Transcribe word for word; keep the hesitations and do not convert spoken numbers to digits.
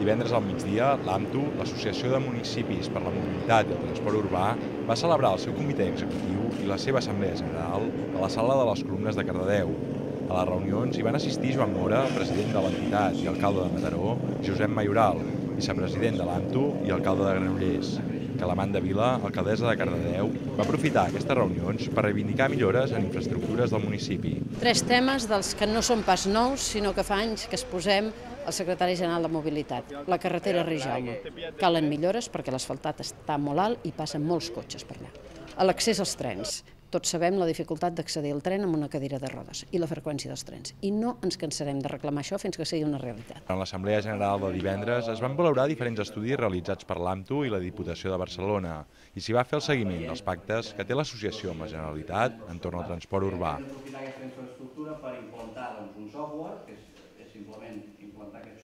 Divendres al migdia, l'AMTU, l'Associació de Municipis per la Mobilitat i el Transport Urbà, va celebrar el seu comitè executiu i la seva assemblea general a la sala de les columnes de Cardedeu. A les reunions hi van assistir Joan Mora, president de l'entitat i alcalde de Mataró, Josep Mayoral, vicepresident de l'AMTU i alcalde de Granollers. Calamanda Vila, alcaldessa de Cardedeu, va aprofitar aquestes reunions per reivindicar millores en infraestructures del municipi. Tres temes dels que no són pas nous, sinó que fa anys que es posem al secretari general de Mobilitat. La carretera Rejaume. Calen millores perquè l'asfaltat està molt alt i passen molts cotxes per allà. L'accés als trens. Tots sabem la dificultat d'accedir al tren amb una cadira de rodes i la freqüència dels trens. I no ens cansarem de reclamar això fins que sigui una realitat. En l'Assemblea General de divendres es van valorar diferents estudis realitzats per l'AMTU i la Diputació de Barcelona i s'hi va fer el seguiment dels pactes que té l'associació amb la Generalitat en torn al transport urbà. Per implantar un software, que és simplement implantar aquest software,